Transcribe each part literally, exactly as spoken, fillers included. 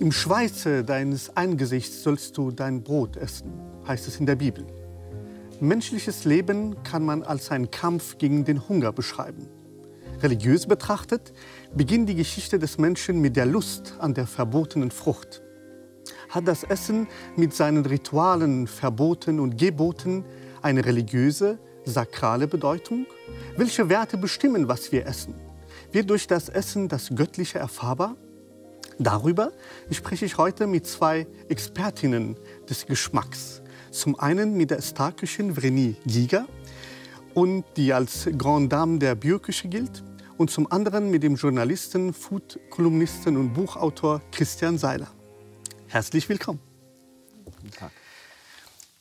Im Schweiße deines Angesichts sollst du dein Brot essen, heißt es in der Bibel. Menschliches Leben kann man als einen Kampf gegen den Hunger beschreiben. Religiös betrachtet beginnt die Geschichte des Menschen mit der Lust an der verbotenen Frucht. Hat das Essen mit seinen Ritualen, Verboten und Geboten eine religiöse, sakrale Bedeutung? Welche Werte bestimmen, was wir essen? Wird durch das Essen das Göttliche erfahrbar? Darüber spreche ich heute mit zwei Expertinnen des Geschmacks. Zum einen mit der Starköchin Vreni Giger, und die als Grande Dame der Bürküche gilt, und zum anderen mit dem Journalisten, Food-Kolumnisten und Buchautor Christian Seiler. Herzlich willkommen. Guten Tag.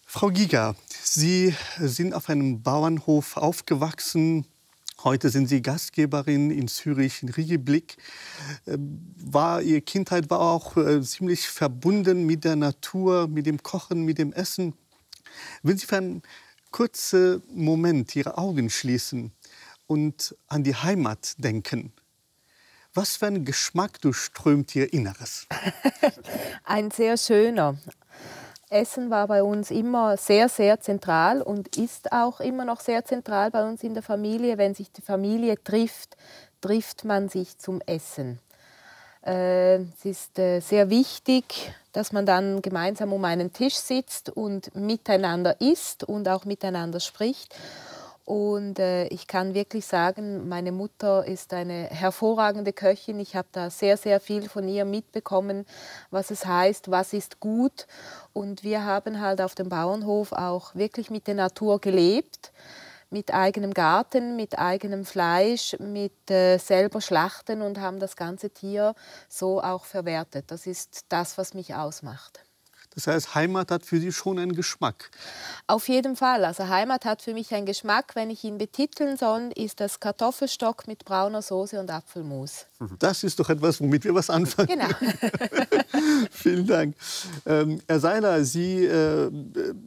Frau Giger, Sie sind auf einem Bauernhof aufgewachsen. Heute sind Sie Gastgeberin in Zürich, in Riegelblick. War, Ihre Kindheit war auch äh, ziemlich verbunden mit der Natur, mit dem Kochen, mit dem Essen. Wenn Sie für einen kurzen Moment Ihre Augen schließen und an die Heimat denken, was für ein Geschmack durchströmt Ihr Inneres? Ein sehr schöner. Essen war bei uns immer sehr, sehr zentral und ist auch immer noch sehr zentral bei uns in der Familie. Wenn sich die Familie trifft, trifft man sich zum Essen. Äh, es ist äh, sehr wichtig, dass man dann gemeinsam um einen Tisch sitzt und miteinander isst und auch miteinander spricht. Und äh, ich kann wirklich sagen, meine Mutter ist eine hervorragende Köchin. Ich habe da sehr, sehr viel von ihr mitbekommen, was es heißt, was ist gut. Und wir haben halt auf dem Bauernhof auch wirklich mit der Natur gelebt, mit eigenem Garten, mit eigenem Fleisch, mit äh, selber Schlachten und haben das ganze Tier so auch verwertet. Das ist das, was mich ausmacht. Das heißt, Heimat hat für Sie schon einen Geschmack? Auf jeden Fall. Also Heimat hat für mich einen Geschmack. Wenn ich ihn betiteln soll, ist das Kartoffelstock mit brauner Soße und Apfelmus. Das ist doch etwas, womit wir was anfangen. Genau. Vielen Dank. Ähm, Herr Seiler, Sie äh,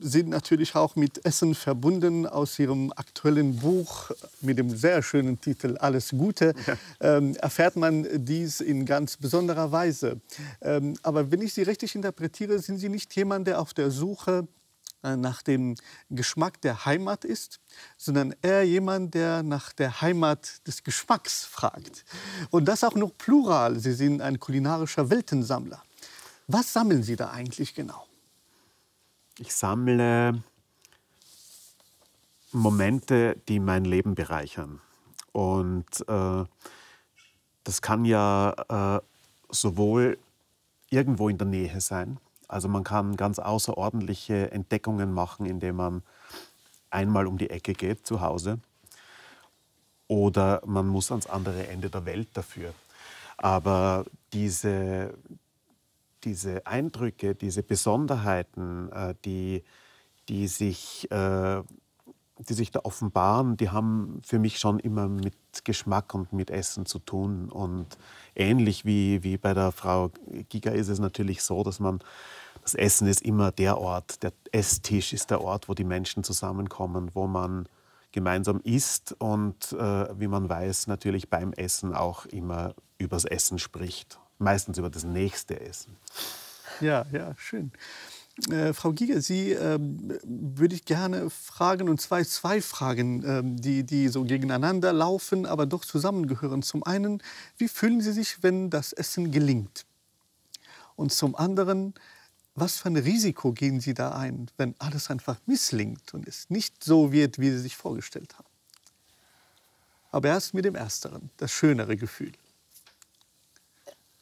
sind natürlich auch mit Essen verbunden aus Ihrem aktuellen Buch mit dem sehr schönen Titel Alles Gute. Ja. Ähm, erfährt man dies in ganz besonderer Weise. Ähm, aber wenn ich Sie richtig interpretiere, sind Sie nicht nicht jemand, der auf der Suche nach dem Geschmack der Heimat ist, sondern eher jemand, der nach der Heimat des Geschmacks fragt. Und das auch noch plural. Sie sind ein kulinarischer Weltensammler. Was sammeln Sie da eigentlich genau? Ich sammle Momente, die mein Leben bereichern. Und äh, das kann ja äh, sowohl irgendwo in der Nähe sein. Also man kann ganz außerordentliche Entdeckungen machen, indem man einmal um die Ecke geht zu Hause. Oder man muss ans andere Ende der Welt dafür. Aber diese, diese Eindrücke, diese Besonderheiten, die, die, sich, die sich da offenbaren, die haben für mich schon immer mit Geschmack und mit Essen zu tun. Und ähnlich wie, wie bei der Frau Giger ist es natürlich so, dass man, das Essen ist immer der Ort, der Esstisch ist der Ort, wo die Menschen zusammenkommen, wo man gemeinsam isst und äh, wie man weiß, natürlich beim Essen auch immer übers Essen spricht. Meistens über das nächste Essen. Ja, ja, schön. Äh, Frau Giger, Sie äh, würde ich gerne fragen, und zwar zwei Fragen, äh, die, die so gegeneinander laufen, aber doch zusammengehören. Zum einen, wie fühlen Sie sich, wenn das Essen gelingt? Und zum anderen, was für ein Risiko gehen Sie da ein, wenn alles einfach misslingt und es nicht so wird, wie Sie sich vorgestellt haben? Aber erst mit dem Ersteren, das schönere Gefühl.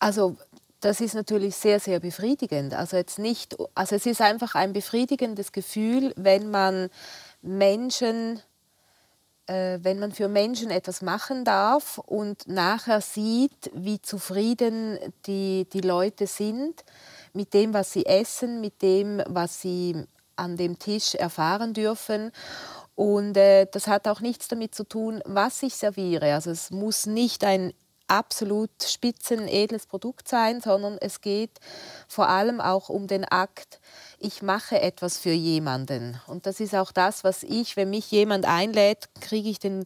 Also das ist natürlich sehr, sehr befriedigend. Also, jetzt nicht, also es ist einfach ein befriedigendes Gefühl, wenn man Menschen, äh, wenn man für Menschen etwas machen darf und nachher sieht, wie zufrieden die, die Leute sind mit dem, was sie essen, mit dem, was sie an dem Tisch erfahren dürfen. Und äh, das hat auch nichts damit zu tun, was ich serviere. Also es muss nicht ein absolut spitzen, edles Produkt sein, sondern es geht vor allem auch um den Akt, ich mache etwas für jemanden. Und das ist auch das, was ich, wenn mich jemand einlädt, kriege ich den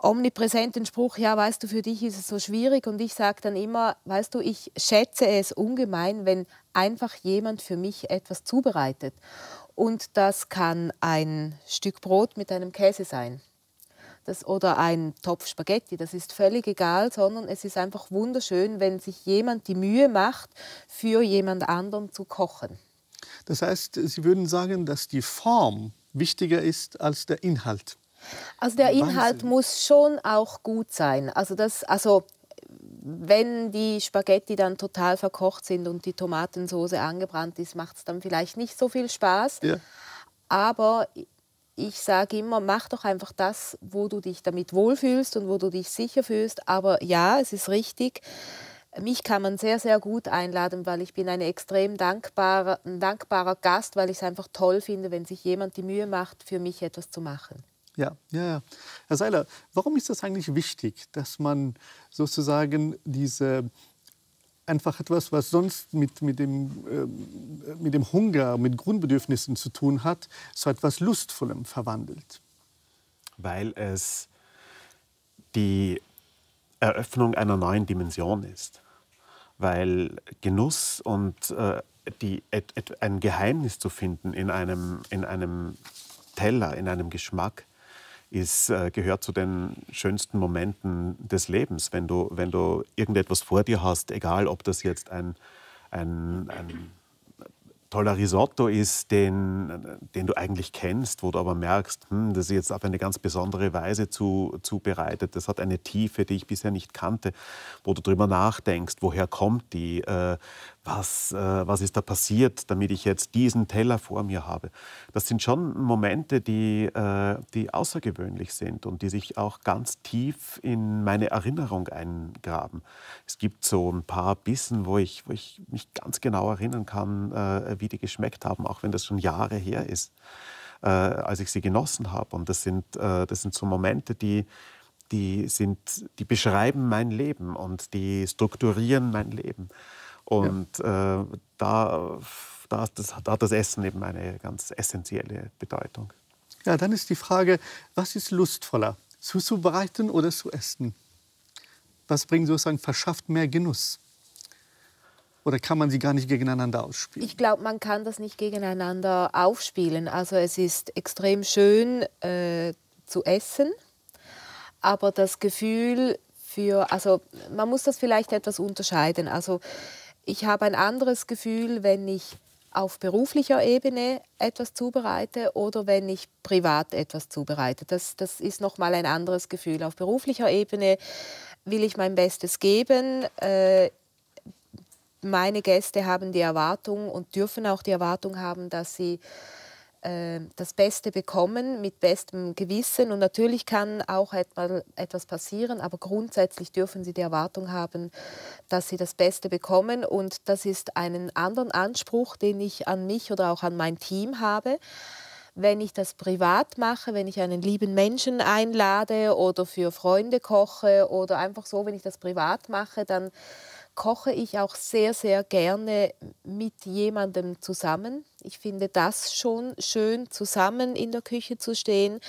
omnipräsenten Spruch, ja, weißt du, für dich ist es so schwierig. Und ich sage dann immer, weißt du, ich schätze es ungemein, wenn einfach jemand für mich etwas zubereitet. Und das kann ein Stück Brot mit einem Käse sein. Das, oder ein Topf Spaghetti, das ist völlig egal, sondern es ist einfach wunderschön, wenn sich jemand die Mühe macht, für jemand anderen zu kochen. Das heißt, Sie würden sagen, dass die Form wichtiger ist als der Inhalt? Also der Inhalt Wahnsinn. Muss schon auch gut sein. Also, das, also wenn die Spaghetti dann total verkocht sind und die Tomatensauce angebrannt ist, macht es dann vielleicht nicht so viel Spaß. Ja. Aber ich sage immer, mach doch einfach das, wo du dich damit wohlfühlst und wo du dich sicher fühlst. Aber ja, es ist richtig, mich kann man sehr, sehr gut einladen, weil ich bin eine extrem dankbare, ein dankbarer Gast, weil ich es einfach toll finde, wenn sich jemand die Mühe macht, für mich etwas zu machen. Ja, ja, ja. Herr Seiler, warum ist das eigentlich wichtig, dass man sozusagen diese... einfach etwas, was sonst mit, mit, dem, äh, mit dem Hunger, mit Grundbedürfnissen zu tun hat, so etwas Lustvollem verwandelt? Weil es die Eröffnung einer neuen Dimension ist. Weil Genuss und äh, die, et, et, ein Geheimnis zu finden in einem, in einem Teller, in einem Geschmack, Ist, äh, gehört zu den schönsten Momenten des Lebens, wenn du, wenn du irgendetwas vor dir hast, egal ob das jetzt ein, ein, ein toller Risotto ist, den, den du eigentlich kennst, wo du aber merkst, hm, das ist jetzt auf eine ganz besondere Weise zu, zubereitet, das hat eine Tiefe, die ich bisher nicht kannte, wo du drüber nachdenkst, woher kommt die, äh, was, äh, was ist da passiert, damit ich jetzt diesen Teller vor mir habe. Das sind schon Momente, die, äh, die außergewöhnlich sind und die sich auch ganz tief in meine Erinnerung eingraben. Es gibt so ein paar Bissen, wo ich, wo ich mich ganz genau erinnern kann, äh, wie die geschmeckt haben, auch wenn das schon Jahre her ist, äh, als ich sie genossen habe. Und das sind, äh, das sind so Momente, die, die, sind, die beschreiben mein Leben und die strukturieren mein Leben. Und ja, äh, da, da, das, da hat das Essen eben eine ganz essentielle Bedeutung. Ja, dann ist die Frage, was ist lustvoller, zuzubereiten oder zu essen? Was bringt sozusagen, verschafft mehr Genuss? Oder kann man sie gar nicht gegeneinander ausspielen? Ich glaube, man kann das nicht gegeneinander aufspielen. Also es ist extrem schön äh, zu essen, aber das Gefühl für, also man muss das vielleicht etwas unterscheiden. Also ich habe ein anderes Gefühl, wenn ich auf beruflicher Ebene etwas zubereite oder wenn ich privat etwas zubereite. Das, das ist nochmal ein anderes Gefühl. Auf beruflicher Ebene will ich mein Bestes geben. Äh, Meine Gäste haben die Erwartung und dürfen auch die Erwartung haben, dass sie äh, das Beste bekommen, mit bestem Gewissen. Und natürlich kann auch etwas passieren, aber grundsätzlich dürfen sie die Erwartung haben, dass sie das Beste bekommen. Und das ist einen anderen Anspruch, den ich an mich oder auch an mein Team habe. Wenn ich das privat mache, wenn ich einen lieben Menschen einlade oder für Freunde koche oder einfach so, wenn ich das privat mache, dann koche ich auch sehr, sehr gerne mit jemandem zusammen. Ich finde das schon schön, zusammen in der Küche zu stehen,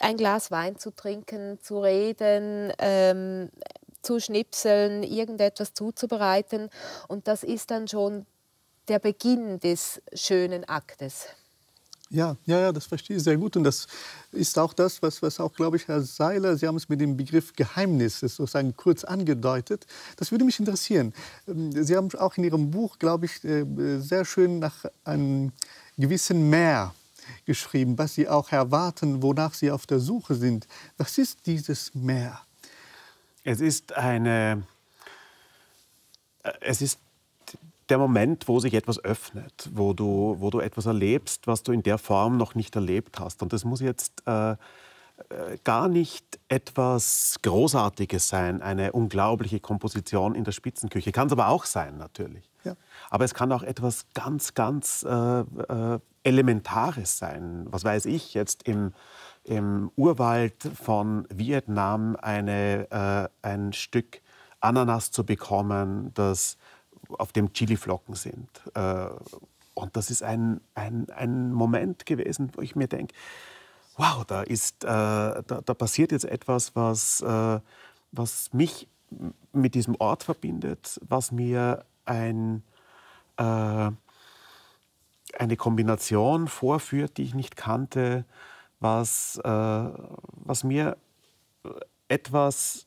ein Glas Wein zu trinken, zu reden, ähm, zu schnipseln, irgendetwas zuzubereiten. Und das ist dann schon der Beginn des schönen Aktes. Ja, ja, ja, das verstehe ich sehr gut. Und das ist auch das, was, was auch, glaube ich, Herr Seiler, Sie haben es mit dem Begriff Geheimnis sozusagen kurz angedeutet. Das würde mich interessieren. Sie haben auch in Ihrem Buch, glaube ich, sehr schön nach einem gewissen Meer geschrieben, was Sie auch erwarten, wonach Sie auf der Suche sind. Was ist dieses Meer? Es ist eine... Es ist der Moment, wo sich etwas öffnet, wo du, wo du etwas erlebst, was du in der Form noch nicht erlebt hast. Und das muss jetzt äh, gar nicht etwas Großartiges sein, eine unglaubliche Komposition in der Spitzenküche. Kann es aber auch sein, natürlich. Ja. Aber es kann auch etwas ganz, ganz äh, äh, Elementares sein. Was weiß ich, jetzt im, im Urwald von Vietnam eine, äh, ein Stück Ananas zu bekommen, das auf dem Chiliflocken sind. Und das ist ein, ein, ein Moment gewesen, wo ich mir denke, wow, da, ist, äh, da, da passiert jetzt etwas, was, äh, was mich mit diesem Ort verbindet, was mir ein, äh, eine Kombination vorführt, die ich nicht kannte, was, äh, was mir etwas,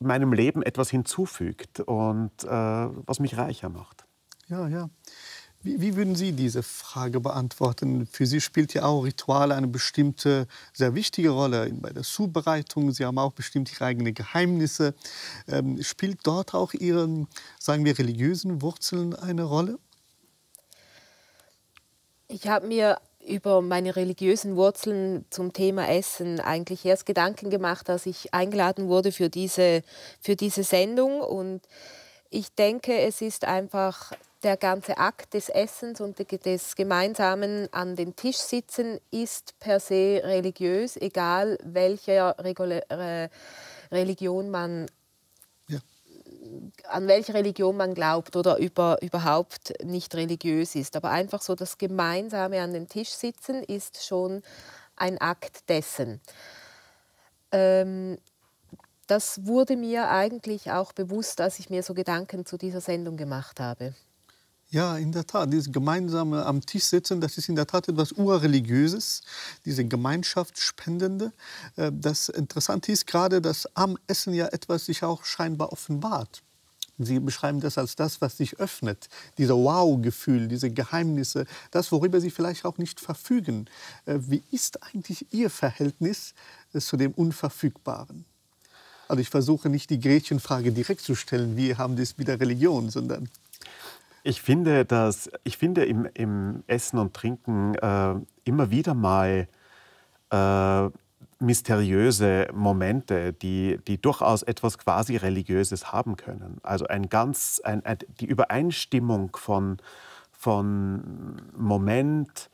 meinem Leben etwas hinzufügt und äh, was mich reicher macht. Ja, ja. Wie, wie würden Sie diese Frage beantworten? Für Sie spielt ja auch Rituale eine bestimmte, sehr wichtige Rolle bei der Zubereitung. Sie haben auch bestimmt Ihre eigenen Geheimnisse. Ähm, spielt dort auch Ihre, sagen wir, religiösen Wurzeln eine Rolle? Ich habe mir über meine religiösen Wurzeln zum Thema Essen eigentlich erst Gedanken gemacht, als ich eingeladen wurde für diese, für diese Sendung. Und ich denke, es ist einfach der ganze Akt des Essens und des gemeinsamen an den Tisch sitzen ist per se religiös, egal welcher Religion man, ja. an welche Religion man glaubt oder über, überhaupt nicht religiös ist. Aber einfach so das gemeinsame an den Tisch sitzen ist schon ein Akt dessen. Ähm, das wurde mir eigentlich auch bewusst, als ich mir so Gedanken zu dieser Sendung gemacht habe. Ja, in der Tat. Dieses gemeinsame am Tisch sitzen, das ist in der Tat etwas Urreligiöses, diese Gemeinschaftsspendende. Das Interessante ist gerade, dass am Essen ja etwas sich auch scheinbar offenbart. Sie beschreiben das als das, was sich öffnet, dieser Wow-Gefühl, diese Geheimnisse, das, worüber Sie vielleicht auch nicht verfügen. Wie ist eigentlich Ihr Verhältnis zu dem Unverfügbaren? Also ich versuche nicht, die Gretchenfrage direkt zu stellen, wir haben das mit der Religion, sondern... Ich finde, dass, ich finde im, im Essen und Trinken äh, immer wieder mal äh, mysteriöse Momente, die, die durchaus etwas quasi Religiöses haben können. Also ein ganz, ein, ein, die Übereinstimmung von, von Moment,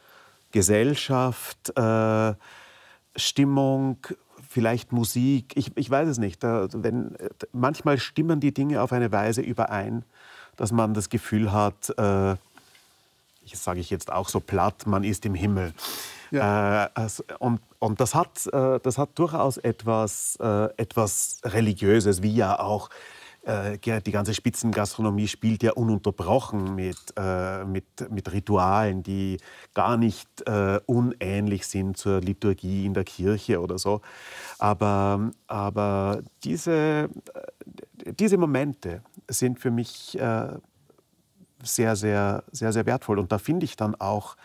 Gesellschaft, äh, Stimmung, vielleicht Musik, ich, ich weiß es nicht. Da, wenn, manchmal stimmen die Dinge auf eine Weise überein, dass man das Gefühl hat, äh, das sage ich jetzt auch so platt, man ist im Himmel. Ja. Äh, also, und und das, hat, äh, das hat durchaus etwas, äh, etwas Religiöses, wie ja auch äh, die ganze Spitzengastronomie spielt ja ununterbrochen mit, äh, mit, mit Ritualen, die gar nicht äh, unähnlich sind zur Liturgie in der Kirche oder so. Aber, aber diese, diese Momente sind für mich äh, sehr, sehr, sehr, sehr wertvoll. Und da finde ich dann auch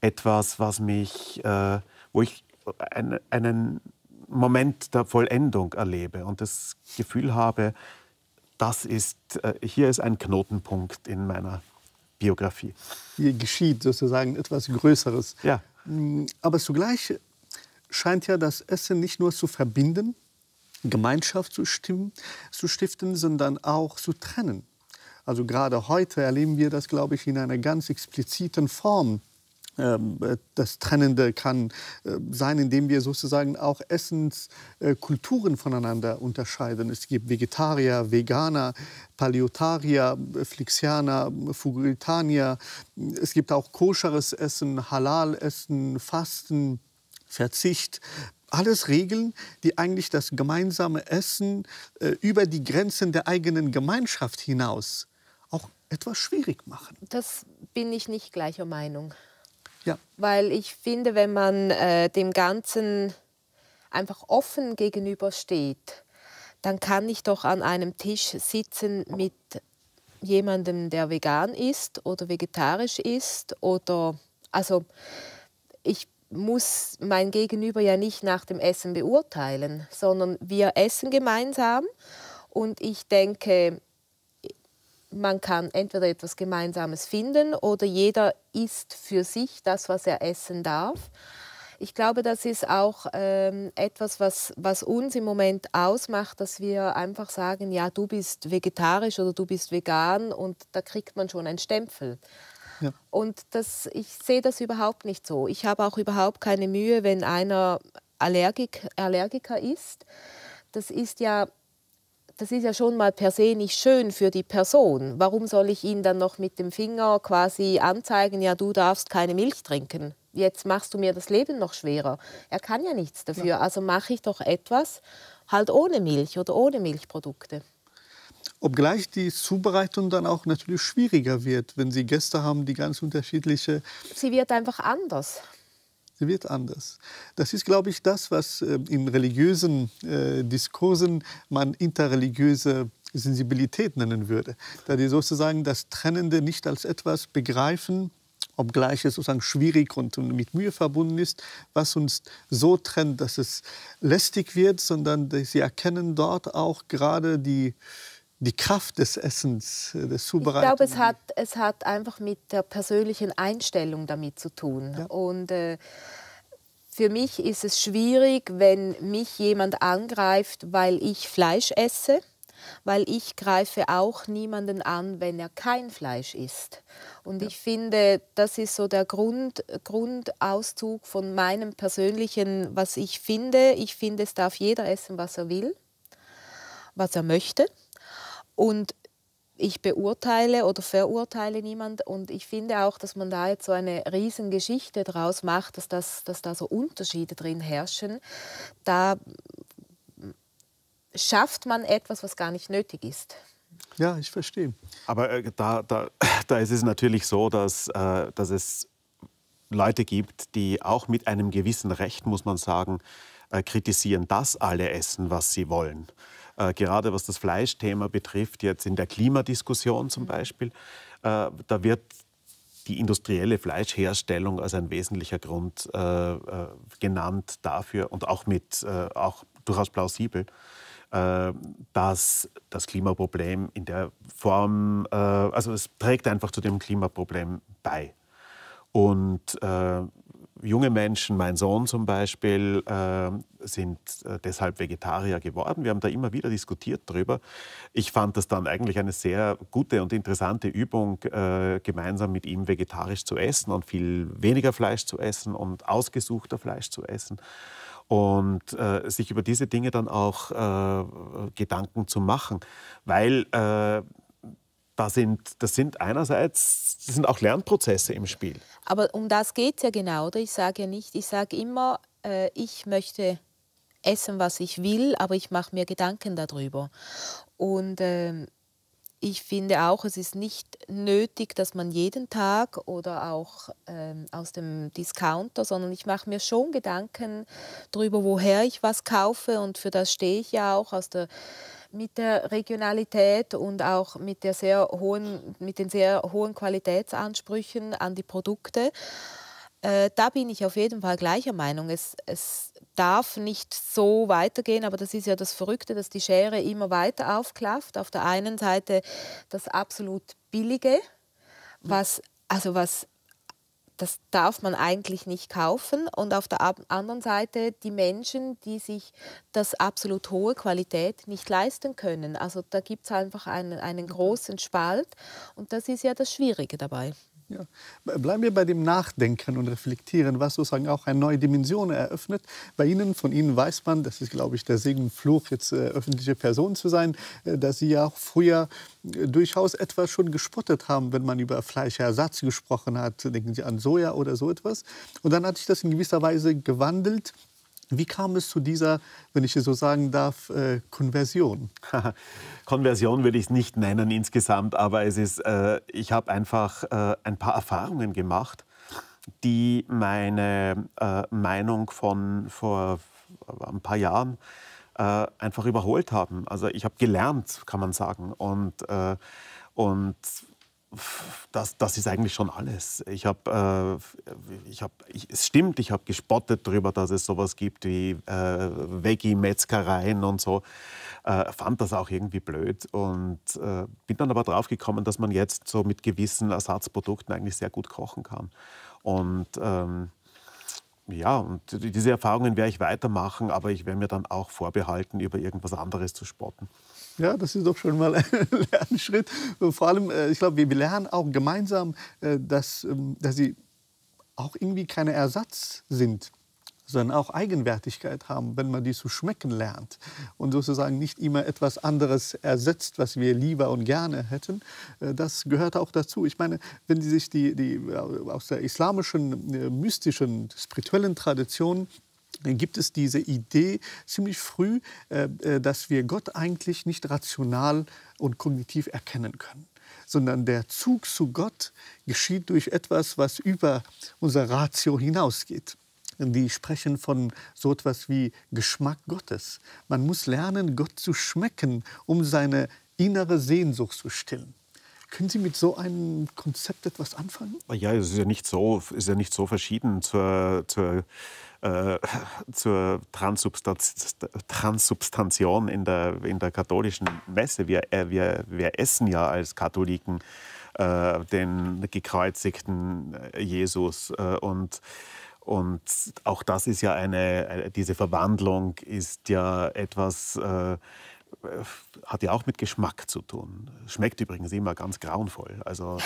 etwas, was mich, äh, wo ich ein, einen Moment der Vollendung erlebe und das Gefühl habe, das ist, äh, hier ist ein Knotenpunkt in meiner Biografie. Hier geschieht sozusagen etwas Größeres. Ja. Aber zugleich scheint ja das Essen nicht nur zu verbinden, Gemeinschaft zu, stimmen, zu stiften, sondern auch zu trennen. Also gerade heute erleben wir das, glaube ich, in einer ganz expliziten Form. Das Trennende kann sein, indem wir sozusagen auch Essenskulturen voneinander unterscheiden. Es gibt Vegetarier, Veganer, Paleotarier, Flixianer, Frugalitaner. Es gibt auch koscheres Essen, Halal-Essen, Fasten, Verzicht. Alles Regeln, die eigentlich das gemeinsame Essen äh, über die Grenzen der eigenen Gemeinschaft hinaus auch etwas schwierig machen. Das bin ich nicht gleicher Meinung. Ja. Weil ich finde, wenn man äh, dem Ganzen einfach offen gegenübersteht, dann kann ich doch an einem Tisch sitzen mit jemandem, der vegan ist oder vegetarisch ist. Oder, also ich muss mein Gegenüber ja nicht nach dem Essen beurteilen, sondern wir essen gemeinsam und ich denke, man kann entweder etwas Gemeinsames finden oder jeder isst für sich das, was er essen darf. Ich glaube, das ist auch ähm, etwas, was, was uns im Moment ausmacht, dass wir einfach sagen, ja, du bist vegetarisch oder du bist vegan und da kriegt man schon einen Stempel. Ja. Und das, ich sehe das überhaupt nicht so. Ich habe auch überhaupt keine Mühe, wenn einer Allergik, Allergiker ist. Das ist ja, das ist ja schon mal per se nicht schön für die Person. Warum soll ich ihn dann noch mit dem Finger quasi anzeigen, ja, du darfst keine Milch trinken? jetzt machst du mir das Leben noch schwerer. Er kann ja nichts dafür, ja. Also mache ich doch etwas halt ohne Milch oder ohne Milchprodukte. Obgleich die Zubereitung dann auch natürlich schwieriger wird, wenn Sie Gäste haben, die ganz unterschiedliche... Sie wird einfach anders. Sie wird anders. Das ist, glaube ich, das, was äh, in religiösen äh, Diskursen man interreligiöse Sensibilität nennen würde. Da die sozusagen das Trennende nicht als etwas begreifen, obgleich es sozusagen schwierig und mit Mühe verbunden ist, was uns so trennt, dass es lästig wird, sondern sie erkennen dort auch gerade die... die Kraft des Essens, des Zubereitens. Ich glaube, es hat, es hat einfach mit der persönlichen Einstellung damit zu tun. Ja. Und äh, für mich ist es schwierig, wenn mich jemand angreift, weil ich Fleisch esse, weil ich greife auch niemanden an, wenn er kein Fleisch isst. Und ja. ich finde, das ist so der Grund, Grundauszug von meinem persönlichen, was ich finde. Ich finde, es darf jeder essen, was er will, was er möchte. Und ich beurteile oder verurteile niemand. Und ich finde auch, dass man da jetzt so eine Riesengeschichte draus macht, dass, das, dass da so Unterschiede drin herrschen. Da schafft man etwas, was gar nicht nötig ist. Ja, ich verstehe. Aber äh, da, da, da ist es natürlich so, dass, äh, dass es Leute gibt, die auch mit einem gewissen Recht, muss man sagen, äh, kritisieren, dass alle essen, was sie wollen. Äh, gerade was das Fleischthema betrifft, jetzt in der Klimadiskussion zum Beispiel, äh, da wird die industrielle Fleischherstellung als ein wesentlicher Grund äh, äh, genannt dafür und auch, mit, äh, auch durchaus plausibel, äh, dass das Klimaproblem in der Form, äh, also es trägt einfach zu dem Klimaproblem bei. Und äh, junge Menschen, mein Sohn zum Beispiel, äh, sind äh, deshalb Vegetarier geworden. Wir haben da immer wieder diskutiert drüber. Ich fand das dann eigentlich eine sehr gute und interessante Übung, äh, gemeinsam mit ihm vegetarisch zu essen und viel weniger Fleisch zu essen und ausgesuchter Fleisch zu essen. Und äh, sich über diese Dinge dann auch äh, Gedanken zu machen, weil... Äh, Das sind, das sind einerseits das sind auch Lernprozesse im Spiel. Aber um das geht es ja genau. Oder? Ich sage ja nicht, ich sage immer, äh, ich möchte essen, was ich will, aber ich mache mir Gedanken darüber. Und äh, ich finde auch, es ist nicht nötig, dass man jeden Tag oder auch äh, aus dem Discounter, sondern ich mache mir schon Gedanken darüber, woher ich was kaufe. Und für das stehe ich ja auch aus der... mit der Regionalität und auch mit, der sehr hohen, mit den sehr hohen Qualitätsansprüchen an die Produkte. Äh, da bin ich auf jeden Fall gleicher Meinung. Es, es darf nicht so weitergehen, aber das ist ja das Verrückte, dass die Schere immer weiter aufklafft. Auf der einen Seite das absolut Billige, was, also was, das darf man eigentlich nicht kaufen. Und auf der anderen Seite die Menschen, die sich das absolut hohe Qualität nicht leisten können. Also da gibt es einfach einen, einen großen Spalt. Und das ist ja das Schwierige dabei. Ja. Bleiben wir bei dem Nachdenken und Reflektieren, was sozusagen auch eine neue Dimension eröffnet. Bei Ihnen, von Ihnen weiß man, das ist, glaube ich, der Segen und Fluch, jetzt äh, öffentliche Person zu sein, äh, dass Sie ja auch früher äh, durchaus etwas schon gespottet haben, wenn man über Fleischersatz gesprochen hat. Denken Sie an Soja oder so etwas. Und dann hat sich das in gewisser Weise gewandelt. Wie kam es zu dieser, wenn ich es so sagen darf, äh, Konversion? Konversion würde ich es nicht nennen insgesamt, aber es ist, äh, ich habe einfach äh, ein paar Erfahrungen gemacht, die meine äh, Meinung von vor ein paar Jahren äh, einfach überholt haben. Also ich habe gelernt, kann man sagen, und, äh, und Das, das ist eigentlich schon alles. Ich habe, äh, ich hab, ich, es stimmt, ich habe gespottet darüber, dass es sowas gibt wie äh, Veggie-Metzgereien und so. Äh, fand das auch irgendwie blöd und äh, bin dann aber drauf gekommen, dass man jetzt so mit gewissen Ersatzprodukten eigentlich sehr gut kochen kann. Und ähm, ja, und diese Erfahrungen werde ich weitermachen, aber ich werde mir dann auch vorbehalten, über irgendwas anderes zu spotten. Ja, das ist doch schon mal ein Lernschritt. Vor allem, ich glaube, wir lernen auch gemeinsam, dass, dass sie auch irgendwie kein Ersatz sind, sondern auch Eigenwertigkeit haben, wenn man die zu schmecken lernt und sozusagen nicht immer etwas anderes ersetzt, was wir lieber und gerne hätten. Das gehört auch dazu. Ich meine, wenn Sie sich die, die aus der islamischen, mystischen, spirituellen Tradition, dann gibt es diese Idee ziemlich früh, dass wir Gott eigentlich nicht rational und kognitiv erkennen können, sondern der Zug zu Gott geschieht durch etwas, was über unser Ratio hinausgeht. Die sprechen von so etwas wie Geschmack Gottes. Man muss lernen, Gott zu schmecken, um seine innere Sehnsucht zu stillen. Können Sie mit so einem Konzept etwas anfangen? Ja, es ist ja nicht so, ist ja nicht so verschieden zur, zur, äh, zur Transsubstanz, Transsubstantion in der, in der katholischen Messe. Wir, äh, wir, wir essen ja als Katholiken äh, den gekreuzigten Jesus. Äh, und, und auch das ist ja eine, diese Verwandlung ist ja etwas... Äh, hat ja auch mit Geschmack zu tun. Schmeckt übrigens immer ganz grauenvoll. Also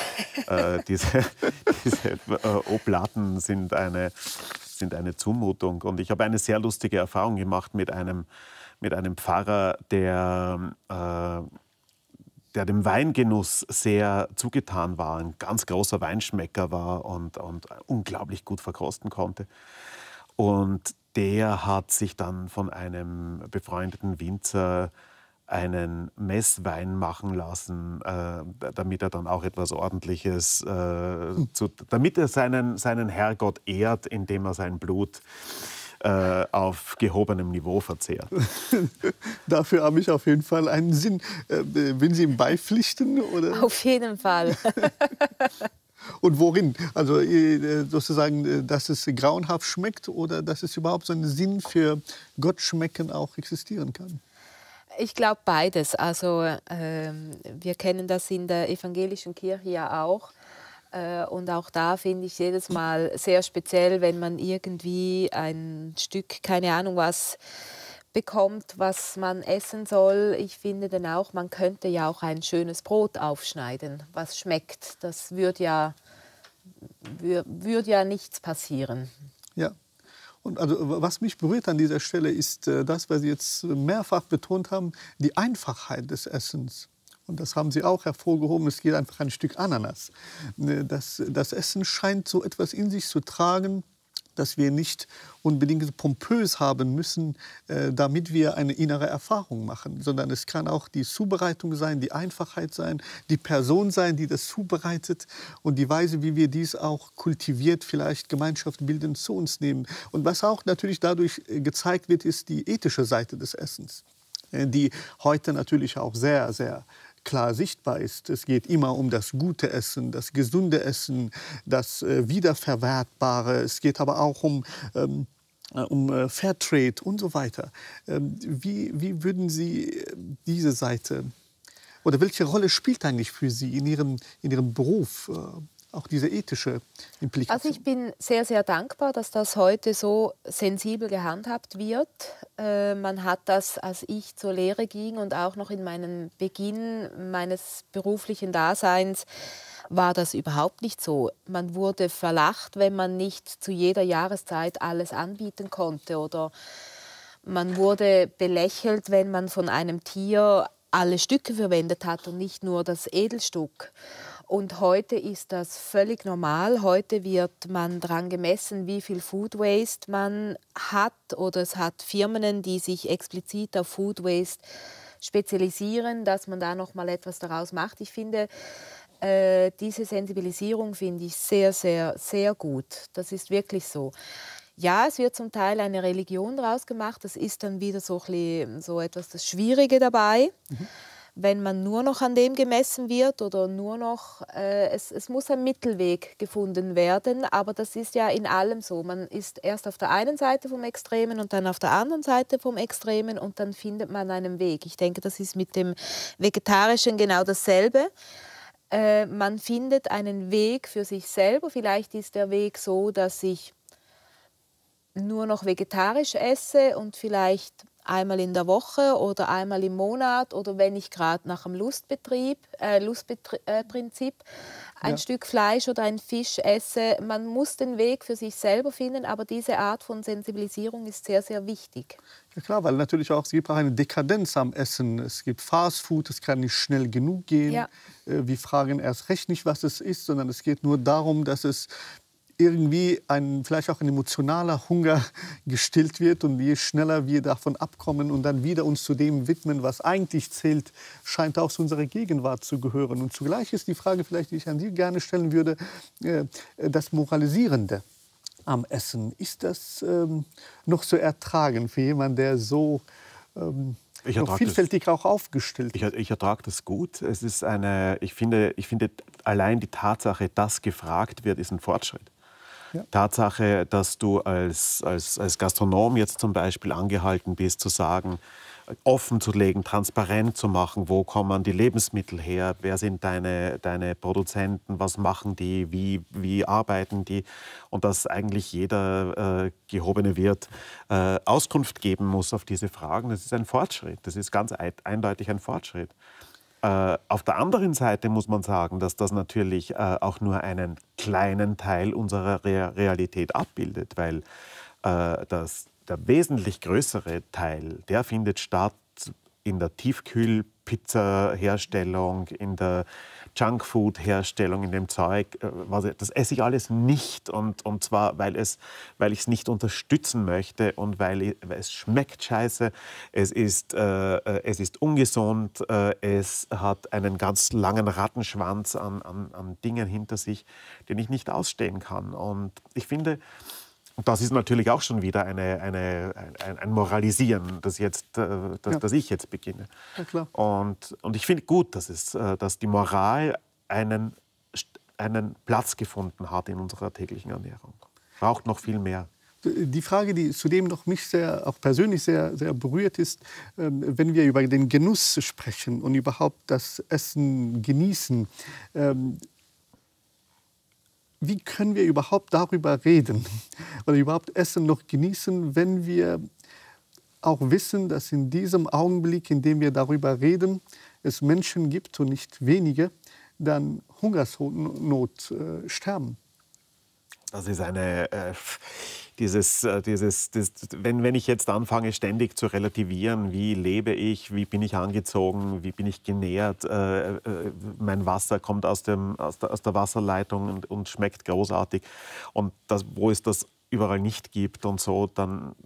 äh, diese, diese äh, Oblaten sind eine, sind eine Zumutung. Und ich habe eine sehr lustige Erfahrung gemacht mit einem, mit einem Pfarrer, der, äh, der dem Weingenuss sehr zugetan war, ein ganz großer Weinschmecker war und, und unglaublich gut verkosten konnte. Und der hat sich dann von einem befreundeten Winzer einen Messwein machen lassen, äh, damit er dann auch etwas Ordentliches, äh, zu, damit er seinen, seinen Herrgott ehrt, indem er sein Blut äh, auf gehobenem Niveau verzehrt. Dafür habe ich auf jeden Fall einen Sinn. Äh, will Sie ihm beipflichten, oder? Auf jeden Fall. Und worin? Also sozusagen, dass es grauenhaft schmeckt oder dass es überhaupt so einen Sinn für Gott schmecken auch existieren kann? Ich glaube beides. Also äh, wir kennen das in der evangelischen Kirche ja auch. Äh, und auch da finde ich jedes Mal sehr speziell, wenn man irgendwie ein Stück, keine Ahnung was, bekommt, was man essen soll. Ich finde dann auch, man könnte ja auch ein schönes Brot aufschneiden, was schmeckt. Das würde ja, wür, würd ja nichts passieren. Ja. Und also, was mich berührt an dieser Stelle ist äh, das, was Sie jetzt mehrfach betont haben, die Einfachheit des Essens. Und das haben Sie auch hervorgehoben, es geht einfach ein Stück Ananas. Das, das Essen scheint so etwas in sich zu tragen, dass wir nicht unbedingt pompös haben müssen, äh, damit wir eine innere Erfahrung machen, sondern es kann auch die Zubereitung sein, die Einfachheit sein, die Person sein, die das zubereitet und die Weise, wie wir dies auch kultiviert, vielleicht Gemeinschaft bilden, zu uns nehmen. Und was auch natürlich dadurch gezeigt wird, ist die ethische Seite des Essens, äh, die heute natürlich auch sehr, sehr klar sichtbar ist. Es geht immer um das gute Essen, das gesunde Essen, das äh, wiederverwertbare. Es geht aber auch um, ähm, um äh, Fairtrade und so weiter. Ähm, wie, wie würden Sie diese Seite, oder welche Rolle spielt eigentlich für Sie in Ihrem, in Ihrem Beruf äh, auch diese ethische Implikation? Also ich bin sehr, sehr dankbar, dass das heute so sensibel gehandhabt wird. Äh, man hat das, als ich zur Lehre ging und auch noch in meinem Beginn meines beruflichen Daseins, war das überhaupt nicht so. Man wurde verlacht, wenn man nicht zu jeder Jahreszeit alles anbieten konnte. Oder man wurde belächelt, wenn man von einem Tier alle Stücke verwendet hat und nicht nur das Edelstück. Und heute ist das völlig normal. Heute wird man daran gemessen, wie viel Food Waste man hat. Oder es hat Firmen, die sich explizit auf Food Waste spezialisieren, dass man da noch mal etwas daraus macht. Ich finde, äh, diese Sensibilisierung finde ich sehr, sehr, sehr gut. Das ist wirklich so. Ja, es wird zum Teil eine Religion daraus gemacht. Das ist dann wieder so, so etwas das Schwierige dabei. Mhm. Wenn man nur noch an dem gemessen wird oder nur noch, äh, es, es muss ein Mittelweg gefunden werden, aber das ist ja in allem so. Man ist erst auf der einen Seite vom Extremen und dann auf der anderen Seite vom Extremen und dann findet man einen Weg. Ich denke, das ist mit dem Vegetarischen genau dasselbe. Äh, man findet einen Weg für sich selber. Vielleicht ist der Weg so, dass ich nur noch vegetarisch esse und vielleicht einmal in der Woche oder einmal im Monat oder wenn ich gerade nach dem Lustbetrieb, äh, Lustprinzip ein ja. Stück Fleisch oder einen Fisch esse. Man muss den Weg für sich selber finden, aber diese Art von Sensibilisierung ist sehr, sehr wichtig. Ja klar, weil natürlich auch, es gibt auch eine Dekadenz am Essen. Es gibt Fastfood, es kann nicht schnell genug gehen. Ja. Wir fragen erst recht nicht, was es ist, sondern es geht nur darum, dass es irgendwie ein, vielleicht auch ein emotionaler Hunger gestillt wird. Und je schneller wir davon abkommen und dann wieder uns zu dem widmen, was eigentlich zählt, scheint auch zu unserer Gegenwart zu gehören. Und zugleich ist die Frage, vielleicht, die ich an Sie gerne stellen würde, das Moralisierende am Essen. Ist das ähm, noch zu ertragen für jemanden, der so ähm, noch vielfältig das, auch aufgestellt ist? Ich, ich ertrage das gut. Es ist eine, ich, finde, ich finde, allein die Tatsache, dass gefragt wird, ist ein Fortschritt. Ja. Tatsache, dass du als, als, als Gastronom jetzt zum Beispiel angehalten bist, zu sagen, offen zu legen, transparent zu machen, wo kommen die Lebensmittel her, wer sind deine, deine Produzenten, was machen die, wie, wie arbeiten die, und dass eigentlich jeder äh, gehobene Wirt äh, Auskunft geben muss auf diese Fragen, das ist ein Fortschritt, das ist ganz eindeutig ein Fortschritt. Äh, auf der anderen Seite muss man sagen, dass das natürlich äh, auch nur einen kleinen Teil unserer Re- Realität abbildet, weil äh, das der wesentlich größere Teil, der findet statt in der Tiefkühlpizza-Herstellung, in der Junkfood-Herstellung, in dem Zeug. Das esse ich alles nicht, und, und zwar, weil ich weil es nicht unterstützen möchte und weil, ich, weil es schmeckt scheiße, es ist, äh, es ist ungesund, äh, es hat einen ganz langen Rattenschwanz an, an, an Dingen hinter sich, den ich nicht ausstehen kann. Und ich finde, das ist natürlich auch schon wieder eine, eine, ein, ein Moralisieren, das, jetzt, das, ja. das ich jetzt beginne. Ja, klar. Und, und ich finde gut, dass, es, dass die Moral einen, einen Platz gefunden hat in unserer täglichen Ernährung. Braucht noch viel mehr. Die Frage, die zudem noch mich sehr, auch persönlich sehr, sehr berührt ist, wenn wir über den Genuss sprechen und überhaupt das Essen genießen, wie können wir überhaupt darüber reden oder überhaupt Essen noch genießen, wenn wir auch wissen, dass in diesem Augenblick, in dem wir darüber reden, es Menschen gibt, und nicht wenige, dann Hungersnot äh, sterben? Das ist eine, äh, dieses, äh, dieses das, wenn, wenn ich jetzt anfange, ständig zu relativieren, wie lebe ich, wie bin ich angezogen, wie bin ich genährt, äh, äh, mein Wasser kommt aus, dem, aus, der, aus der Wasserleitung und, und schmeckt großartig, und das, wo es das überall nicht gibt und so, dann,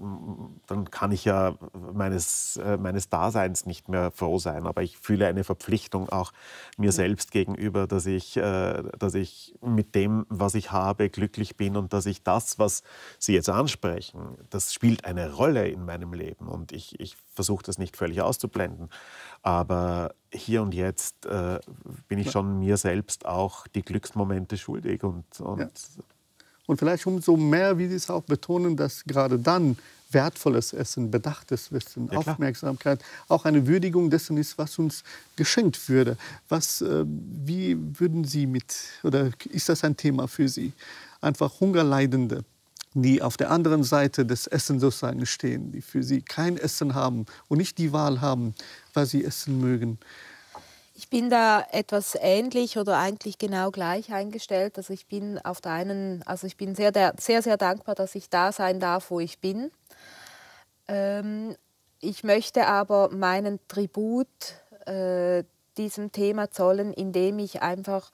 dann kann ich ja meines, äh, meines Daseins nicht mehr froh sein. Aber ich fühle eine Verpflichtung auch mir selbst gegenüber, dass ich, äh, dass ich mit dem, was ich habe, glücklich bin, und dass ich das, was Sie jetzt ansprechen, das spielt eine Rolle in meinem Leben, und ich, ich versuche das nicht völlig auszublenden. Aber hier und jetzt äh, bin ich schon mir selbst auch die Glücksmomente schuldig, und, und ja. Und vielleicht umso mehr, wie Sie es auch betonen, dass gerade dann wertvolles Essen, bedachtes Wissen, ja, Aufmerksamkeit auch eine Würdigung dessen ist, was uns geschenkt würde. Was, äh, wie würden Sie mit, oder ist das ein Thema für Sie? Einfach Hungerleidende, die auf der anderen Seite des Essens sozusagen stehen, die für Sie kein Essen haben und nicht die Wahl haben, was sie essen mögen. Ich bin da etwas ähnlich oder eigentlich genau gleich eingestellt. Also ich bin auf der einen, also ich bin sehr, sehr, sehr dankbar, dass ich da sein darf, wo ich bin. Ähm, ich möchte aber meinen Tribut äh, diesem Thema zollen, indem ich einfach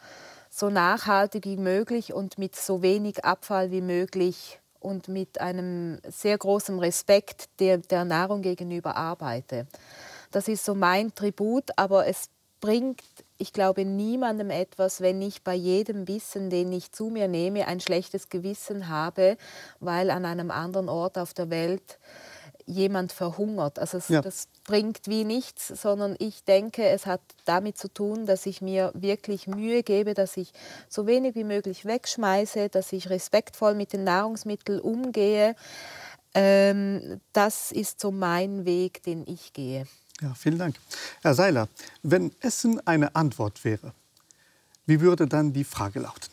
so nachhaltig wie möglich und mit so wenig Abfall wie möglich und mit einem sehr großen Respekt der, der Nahrung gegenüber arbeite. Das ist so mein Tribut, aber es bringt, ich glaube, niemandem etwas, wenn ich bei jedem Bissen, den ich zu mir nehme, ein schlechtes Gewissen habe, weil an einem anderen Ort auf der Welt jemand verhungert. Also es, ja. das bringt wie nichts, sondern ich denke, es hat damit zu tun, dass ich mir wirklich Mühe gebe, dass ich so wenig wie möglich wegschmeiße, dass ich respektvoll mit den Nahrungsmitteln umgehe. Ähm, das ist so mein Weg, den ich gehe. Ja, vielen Dank. Herr Seiler, wenn Essen eine Antwort wäre, wie würde dann die Frage lauten?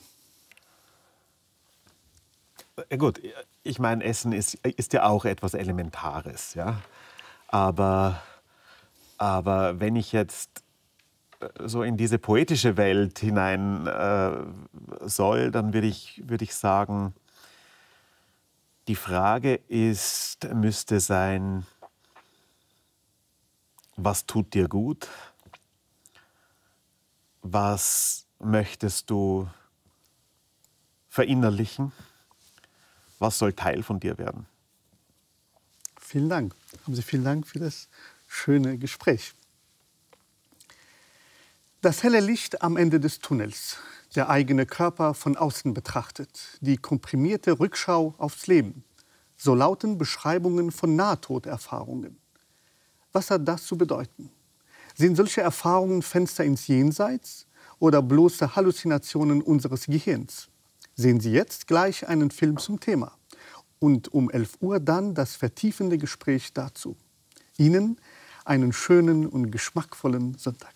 Ja, gut, ich meine, Essen ist, ist ja auch etwas Elementares. Ja? Aber, aber wenn ich jetzt so in diese poetische Welt hinein äh, soll, dann würde ich, würd ich sagen, die Frage ist, müsste sein, was tut dir gut? Was möchtest du verinnerlichen? Was soll Teil von dir werden? Vielen Dank. Haben Sie vielen Dank für das schöne Gespräch. Das helle Licht am Ende des Tunnels, der eigene Körper von außen betrachtet, die komprimierte Rückschau aufs Leben, so lauten Beschreibungen von Nahtoderfahrungen. Was hat das zu bedeuten? Sind solche Erfahrungen Fenster ins Jenseits oder bloße Halluzinationen unseres Gehirns? Sehen Sie jetzt gleich einen Film zum Thema. Und um elf Uhr dann das vertiefende Gespräch dazu. Ihnen einen schönen und geschmackvollen Sonntag.